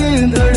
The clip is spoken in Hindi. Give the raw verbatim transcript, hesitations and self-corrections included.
के